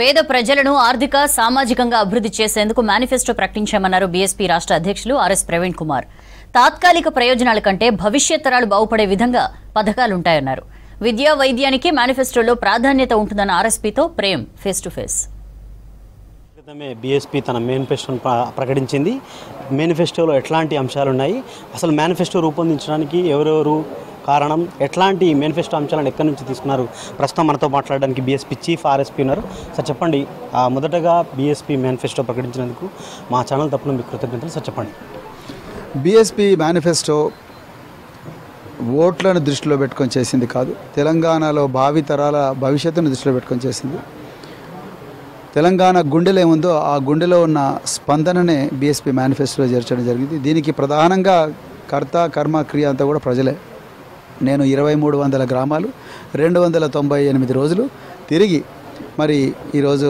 పేద ప్రజలను ఆర్థిక సామాజికంగా అభివృద్ధి చేసేందుకు మేనిఫెస్టో ప్రకటించామన్నారు బీఎస్పీ రాష్ట్ర అధ్యక్షులు ఆర్ఎస్ ప్రవీణ్ కుమార్. తాత్కాలిక ప్రయోజనాల కంటే భవిష్యత్ తరాలు బాగుపడే విధంగా పథకాలు ఉంటాయన్నారు. విద్యా వైద్యానికి మేనిఫెస్టోలో ప్రాధాన్యత ఉంటుందని ఆర్ఎస్పీతో Prem face to face. BSP తన మేనిఫెస్టోను ప్రకటించింది. మేనిఫెస్టోలో ఎట్లాంటి అంశాలు ఉన్నాయి, అసలు మేనిఫెస్టో రూపొందించడానికి ఎవరెవరు కారణం, ఎట్లాంటి మేనిఫెస్టో అంశాలను ఎక్కడి నుంచి తీసుకున్నారు, ప్రస్తుతం మనతో మాట్లాడడానికి బీఎస్పీ చీఫ్ ఆర్ఎస్పీ ఉన్నారు. సార్ చెప్పండి, మొదటగా బీఎస్పీ మేనిఫెస్టో ప్రకటించినందుకు మా ఛానల్ తప్పున మీకు కృతజ్ఞతలు. సార్ చెప్పండి, బీఎస్పీ మేనిఫెస్టో ఓట్లను దృష్టిలో పెట్టుకొని చేసింది కాదు, తెలంగాణలో భావి తరాల భవిష్యత్తును దృష్టిలో పెట్టుకొని చేసింది. తెలంగాణ గుండెలో ఏముందో ఆ గుండెలో ఉన్న స్పందననే బీఎస్పీ మేనిఫెస్టోలో చేర్చడం జరిగింది. దీనికి ప్రధానంగా కర్త కర్మ క్రియ అంతా కూడా ప్రజలే. నేను 2300 గ్రామాలు 298 రోజులు తిరిగి మరి ఈరోజు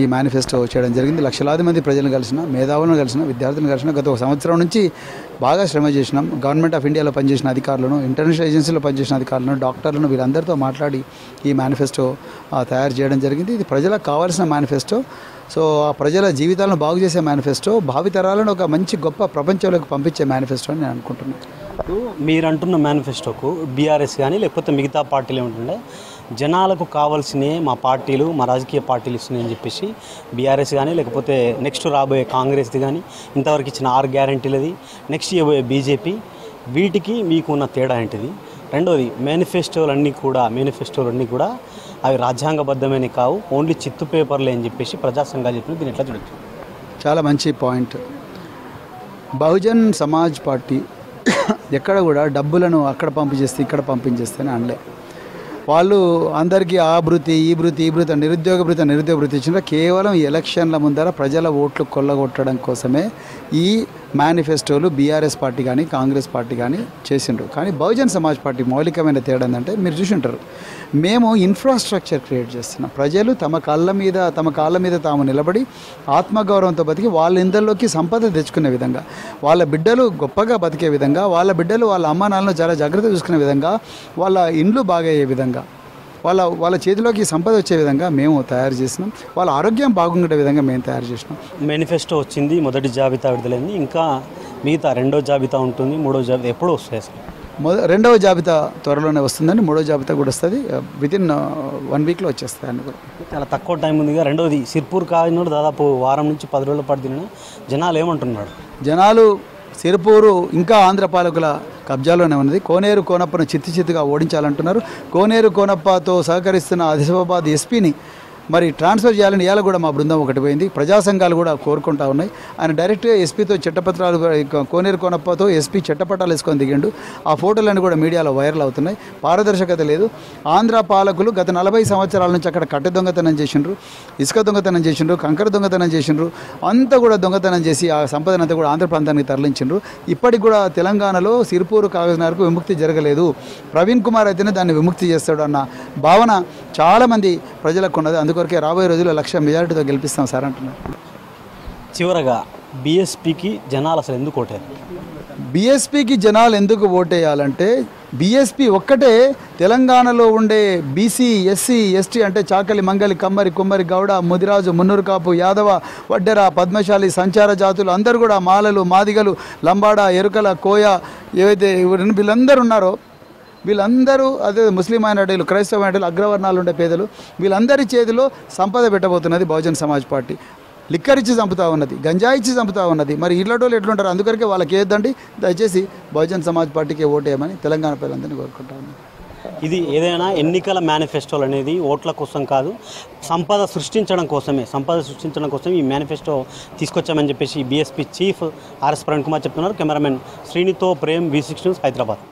ఈ మేనిఫెస్టో చేయడం జరిగింది. లక్షలాది మంది ప్రజలను కలిసిన, మేధావులను కలిసిన, విద్యార్థులను కలిసిన. గత 1 సంవత్సరం నుంచి బాగా శ్రమ చేసినాం. గవర్నమెంట్ ఆఫ్ ఇండియాలో పనిచేసిన అధికారులను, ఇంటర్నేషనల్ ఏజెన్సీలో పనిచేసిన అధికారులను, డాక్టర్లను, వీళ్ళందరితో మాట్లాడి ఈ మేనిఫెస్టో తయారు చేయడం జరిగింది. ఇది ప్రజలకు కావాల్సిన మేనిఫెస్టో. సో ఆ ప్రజల జీవితాలను బాగు చేసే మేనిఫెస్టో, భావితరాలను ఒక మంచి గొప్ప ప్రపంచంలోకి పంపించే మేనిఫెస్టో అని నేను అనుకుంటున్నాను. మీరు అంటున్న మేనిఫెస్టోకు బీఆర్ఎస్ కానీ లేకపోతే మిగతా పార్టీలు ఏమిటంటే జనాలకు కావాల్సినవి మా పార్టీలు, మా రాజకీయ పార్టీలు ఇస్తున్నాయని చెప్పేసి బీఆర్ఎస్ కానీ లేకపోతే నెక్స్ట్ రాబోయే కాంగ్రెస్ది కానీ ఇంతవరకు ఇచ్చిన 6 గ్యారంటీలది, నెక్స్ట్ ఇవ్వబోయే బీజేపీ, వీటికి మీకు ఉన్న తేడా ఏంటిది? రెండోది, మేనిఫెస్టోలన్నీ కూడా అవి రాజ్యాంగబద్ధమైనవి కావు, ఓన్లీ చిత్తు పేపర్లే అని చెప్పేసి ప్రజాసంఘాలు చెప్పిన దీన్ని ఎట్లా చూడొచ్చు? చాలా మంచి పాయింట్. బహుజన్ సమాజ్ పార్టీ ఎక్కడ కూడా డబ్బులను అక్కడ పంపించేస్తే ఇక్కడ పంపించేస్తేనే అనలే. వాళ్ళు అందరికీ ఆ భృతి ఈ భృతి ఈ భృతి నిరుద్యోగ భృతి ఇచ్చిన కేవలం ఎలక్షన్ల ముందర ప్రజల ఓట్లు కొల్లగొట్టడం కోసమే ఈ మేనిఫెస్టోలు బీఆర్ఎస్ పార్టీ కానీ కాంగ్రెస్ పార్టీ కానీ చేసిండ్రు. కానీ బహుజన్ సమాజ్ పార్టీ మౌలికమైన తేడా ఏంటంటే మీరు చూసి ఉంటారు, మేము ఇన్ఫ్రాస్ట్రక్చర్ క్రియేట్ చేస్తున్నాం. ప్రజలు తమ కాళ్ళ మీద తాము నిలబడి ఆత్మగౌరవంతో బతికి వాళ్ళ ఇందరిలోకి సంపద తెచ్చుకునే విధంగా, వాళ్ళ బిడ్డలు గొప్పగా బతికే విధంగా, వాళ్ళ బిడ్డలు వాళ్ళ అమ్మా నాన్నలను చాలా జాగ్రత్తగా చూసుకునే విధంగా, వాళ్ళ ఇండ్లు బాగయ్యే విధంగా, వాళ్ళ చేతిలోకి సంపద వచ్చే విధంగా మేము తయారు చేసినాం. వాళ్ళ ఆరోగ్యం బాగుండే విధంగా మేము తయారు చేసినాం. మేనిఫెస్టో వచ్చింది, మొదటి జాబితా విడుదలైంది, ఇంకా మిగతా రెండో జాబితా ఉంటుంది, మూడో జాబితా ఎప్పుడు వస్తాయి? రెండవ జాబితా త్వరలోనే వస్తుందండి, మూడో జాబితా కూడా వస్తుంది, వితిన్ 1 వీక్లో వచ్చేస్తాయని కూడా. చాలా తక్కువ టైం ఉందిగా. రెండోది, సిర్పూర్ కాగినాడు దాదాపు వారం నుంచి 10 రోజుల పాటు తిరిగిన జనాలు ఏమంటున్నారు? జనాలు సిర్పూరు ఇంకా ఆంధ్ర పాలకుల కబ్జాలోనే ఉన్నది, కోనేరు కోనప్పను చిత్తుగా ఓడించాలంటున్నారు. కోనేరు కోనప్పతో సహకరిస్తున్న ఆదిలాబాద్ ఎస్పీని మరి ట్రాన్స్ఫర్ చేయాలని ఇవాళ కూడా మా బృందం ఒకటి పోయింది. ప్రజా సంఘాలు కూడా కోరుకుంటా ఉన్నాయి. ఆయన డైరెక్ట్గా ఎస్పీతో చట్టపత్రాలు, కోనేరు కోనప్పతో ఎస్పీ చట్టపట్టాలు వేసుకొని దిగిండు. ఆ ఫోటోలన్నీ కూడా మీడియాలో వైరల్ అవుతున్నాయి. పారదర్శకత లేదు. ఆంధ్ర పాలకులు గత 40 సంవత్సరాల నుంచి అక్కడ కట్టె దొంగతనం చేసిండ్రు, ఇసుక దొంగతనం చేసిండ్రు, కంకర దొంగతనం చేసిండ్రు, అంతా కూడా దొంగతనం చేసి ఆ సంపదను అంతా కూడా ఆంధ్ర ప్రాంతానికి తరలించిండ్రు. ఇప్పటికి కూడా తెలంగాణలో సిర్పూరు కాగజనార్కు విముక్తి జరగలేదు. ప్రవీణ్ కుమార్ అయితేనే దాన్ని విముక్తి చేస్తాడు అన్న భావన చాలామంది ప్రజలకు ఉన్నది. అందుకొరకే రాబోయే రోజుల్లో 1,00,000 మెజారిటీతో గెలిపిస్తాం సార్ అంటున్నారు. చివరగా, బీఎస్పీకి జనాలు అసలు ఎందుకు ఓటేయాలి? బీఎస్పీకి జనాలు ఎందుకు ఓటేయాలంటే, బీఎస్పీ ఒక్కటే తెలంగాణలో ఉండే బీసీ, ఎస్సీ, ఎస్టీ అంటే చాకలి, మంగలి, కమ్మరి, కుమ్మరి, గౌడ, ముదిరాజు, మున్నూరు కాపు, యాదవ, వడ్డెర, పద్మశాలి, సంచార జాతులు అందరూ కూడా, మాలలు, మాదిగలు, లంబాడ, ఎరుకల, కోయ, ఏవైతే వీళ్ళందరూ ఉన్నారో వీళ్ళందరూ, అదే ముస్లిం మైనార్టీలు, క్రైస్తవ మైనార్టీలు, అగ్రవర్ణాలు ఉండే పేదలు, వీళ్ళందరి చేతిలో సంపద పెట్టబోతున్నది బహుజన్ సమాజ్ పార్టీ. లిక్కర్ ఇచ్చి చంపుతా ఉన్నది, గంజాయి ఇచ్చి చంపుతా ఉన్నది. మరి ఇళ్ళటోళ్ళు ఎట్లుంటారు? అందుకరికే వాళ్ళకి ఏదండి, దయచేసి బహుజన్ సమాజ్ పార్టీకి ఓటేయమని తెలంగాణ ప్రజలందరినీ కోరుకుంటా ఉన్నాను. ఇది ఏదైనా ఎన్నికల మేనిఫెస్టోలు అనేది ఓట్ల కోసం కాదు, సంపద సృష్టించడం కోసం ఈ మేనిఫెస్టో తీసుకొచ్చామని చెప్పేసి BSP chief RS Praveen Kumar చెప్తున్నారు. కెమెరామెన్ శ్రీనితో ప్రేమ్, V6 News, హైదరాబాద్.